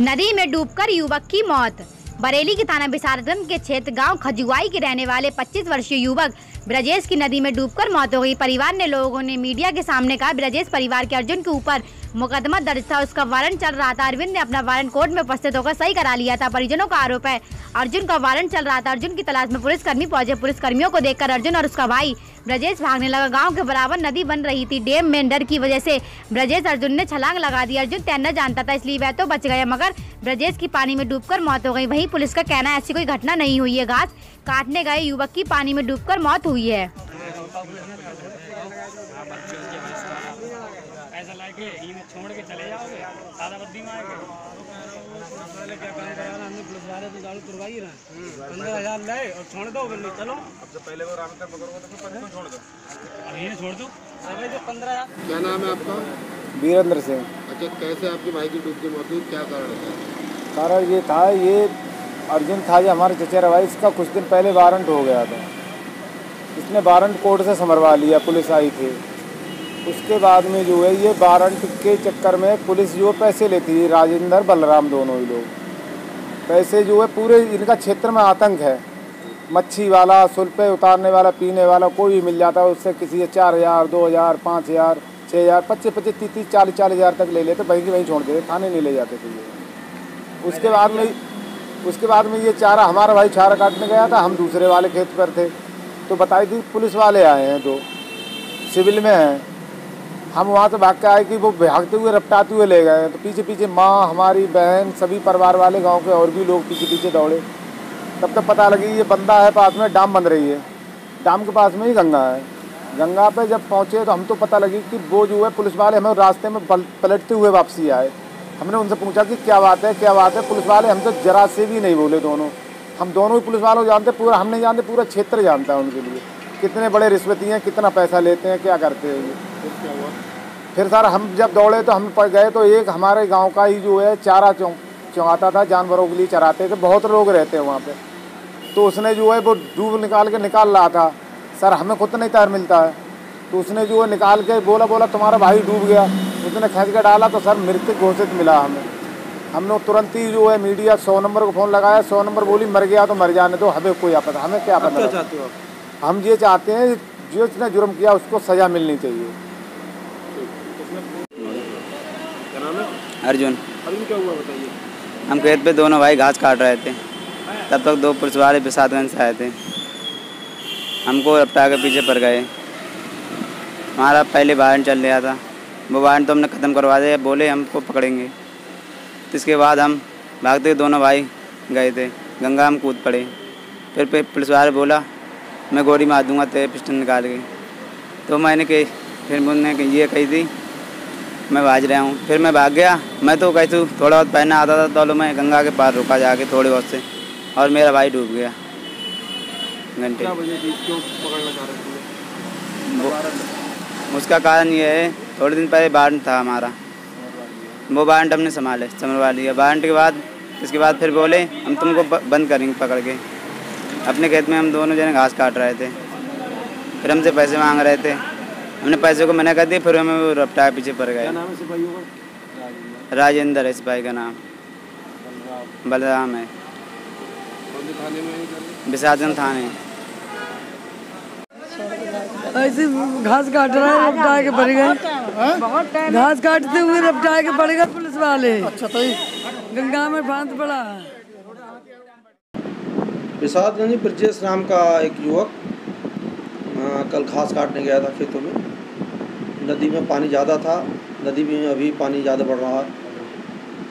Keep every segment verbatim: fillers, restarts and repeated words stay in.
नदी में डूबकर युवक की मौत। बरेली के थाना बिशारतगंज के क्षेत्र गांव खजुआई के रहने वाले पच्चीस वर्षीय युवक बृजेश की नदी में डूबकर मौत हो गई। परिवार ने लोगों ने मीडिया के सामने कहा, बृजेश परिवार के अर्जुन के ऊपर मुकदमा दर्ज था, उसका वारंट चल रहा था। अरविंद ने अपना वारंट कोर्ट में उपस्थित होकर सही करा लिया था। परिजनों का आरोप है अर्जुन का वारंट चल रहा था। अर्जुन की तलाश में पुलिसकर्मी पहुंचे। पुलिसकर्मियों को देखकर अर्जुन और उसका भाई बृजेश भागने लगा। गांव के बराबर नदी बन रही थी। डैम में डर की वजह से बृजेश अर्जुन ने छलांग लगा दी। अर्जुन तैरना जानता था, इसलिए वह तो बच गया, मगर बृजेश की पानी में डूबकर मौत हो गई। वहीं पुलिस का कहना है ऐसी कोई घटना नहीं हुई है। घास काटने गए युवक की पानी में डूबकर मौत हुई है। ऐसा लाके छोड़ के चले जाओगे, सादा बद्दी में आएंगे। क्या काम कराया ना हमने, पुलिस वाले तो दारू तुरवा ही रहे हैं। पंद्रह हजार लाए और छोड़ दो, फिर चलो। अब से पहले वो राम तक पकड़ोगे तो फिर पंद्रह छोड़ दो, अब ये छोड़ दो। अरे जो पंद्रह हजार। क्या नाम है आपका? वीरेंद्र सिंह। अच्छा, कैसे आपके भाई की डूब के मौत हुई, क्या कारण था? कारण ये था, ये अर्जुन था, ये हमारे चचेरा भाई। इसका कुछ दिन पहले वारंट हो गया था, इसने वारंट कोर्ट से समरवा लिया, पुलिस आई थी। उसके बाद में जो है ये वारंट के चक्कर में पुलिस जो पैसे लेती है, राजेंद्र बलराम दोनों ही लोग पैसे जो है पूरे इनका क्षेत्र में आतंक है। मच्छी वाला, सुल्पे उतारने वाला, पीने वाला कोई भी मिल जाता है, उससे किसी से चार हज़ार, दो हज़ार, पाँच हज़ार, छः हज़ार, पच्चीस पच्चीस, तीस तीस, चालीस चालीस हज़ार तक ले लेते, वहीं की वहीं छोड़ देते, थाने नहीं ले जाते थे। ये उसके बाद में उसके बाद में ये चारा, हमारा भाई चारा काटने गया था, हम दूसरे वाले खेत पर थे, तो बताई थी पुलिस वाले आए हैं, दो सिविल में हैं। हम वहाँ से भाग के आए कि वो भागते हुए रपटाते हुए ले गए, तो पीछे पीछे माँ, हमारी बहन, सभी परिवार वाले, गांव के और भी लोग पीछे पीछे दौड़े। तब तक पता लगी ये बंदा है, पास में डैम बन रही है, डैम के पास में ही गंगा है। गंगा पे जब पहुँचे तो हम तो पता लगी कि वो जो है पुलिस वाले हमें रास्ते में पलटते हुए वापसी आए। हमने उनसे पूछा कि क्या बात है, क्या बात है? पुलिस वाले हम तो जरा से भी नहीं बोले। दोनों हम दोनों ही पुलिस वालों जानते, पूरा हम नहीं जानते, पूरा क्षेत्र जानता है उनके लिए कितने बड़े रिश्वती हैं, कितना पैसा लेते हैं, क्या करते हैं। ये फिर सर हम जब दौड़े तो हम गए तो एक हमारे गांव का ही जो है चारा चौं चौंकाता था, जानवरों के लिए चराते थे, बहुत लोग रहते हैं वहाँ पे। तो उसने जो है वो डूब निकाल के निकाल रहा था, सर हमें खुद नहीं तैर मिलता है, तो उसने जो है निकाल के बोला बोला तुम्हारा भाई डूब गया, उसने खींच के डाला तो सर मृतक घोषित मिला हमें। हम लोग तुरंत ही जो है मीडिया सौ नंबर को फ़ोन लगाया, सौ नंबर बोली मर गया तो मर जाने दो, हमें कोई आपदा, हमें क्या पता। हम ये चाहते हैं जो उसने जुर्म किया उसको सज़ा मिलनी चाहिए। अर्जुन। अर्जुन क्या हुआ बताइए? हम खेत पे दोनों भाई घास काट रहे थे, तब तक दो पुलिस वाले बिशारतगंज से आए थे, हमको रपटा के पीछे पड़ गए। हमारा पहले वारंट चल रहा था, वो वारंट तो हमने ख़त्म करवा दिया, बोले हमको पकड़ेंगे। तो इसके बाद हम भागते दोनों भाई गए थे गंगा, हम कूद पड़े। फिर पुलिस वाले बोला मैं गोली मार दूंगा तेरे पिस्टन निकाल के, तो मैंने कही, फिर मैंने ये कही थी मैं भाग रहा हूँ, फिर मैं भाग गया। मैं तो कही थी थोड़ा बहुत पहना आता था, तो लो मैं गंगा के पार रुका जाके थोड़े बहुत से, और मेरा भाई डूब गया घंटे। क्यों पकड़ना चाह रहे? उसका कारण ये है, थोड़े दिन पहले वारंट था हमारा, वो वारंट हमने संभाले संभलवा लिया। वारंट के बाद इसके बाद फिर बोले हम तुमको बंद करेंगे पकड़ के। अपने खेत में हम दोनों जने घास काट रहे थे, फिर हमसे पैसे मांग रहे थे, हमने पैसे को मना कर दिया, फिर हमें रपटा पीछे पड़ गए। राजेंद्र है सिपाही का नाम, बलराम है, बिशारतगंज थाने। ऐसे घास काट रहा है, रपटा के पड़ गए, घास काटते हुए रपटा के पड़ गए पुलिस वाले। अच्छा, तो गंगा में बांध पड़ा। बिशारतगंज बृजेश नाम का एक युवक आ, कल घास काटने गया था खेतों में। नदी में पानी ज़्यादा था, नदी में अभी पानी ज़्यादा बढ़ रहा,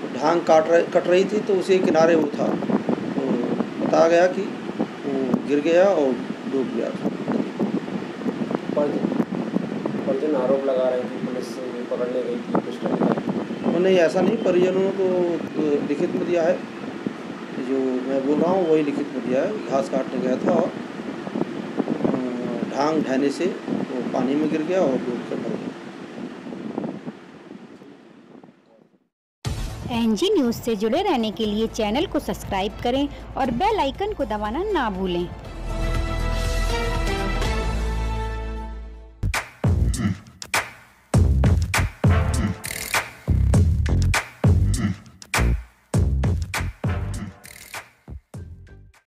तो ढांग काट रही कट रही थी, तो उसी किनारे वो था, तो बताया गया कि वो गिर गया और डूब गया था। परिजन आरोप लगा रहे थे पुलिस पकड़ने गई थी पिस्टल। नहीं, ऐसा नहीं, परिजनों को तो लिखित में दिया है, जो मैं बोल रहा हूँ वही लिखित में दिया है। घास काटने गया था और ढांग ढहने से वो पानी में गिर गया और डूब कर मर गया। एनजी न्यूज़ से जुड़े रहने के लिए चैनल को सब्सक्राइब करें और बेल आइकन को दबाना ना भूलें।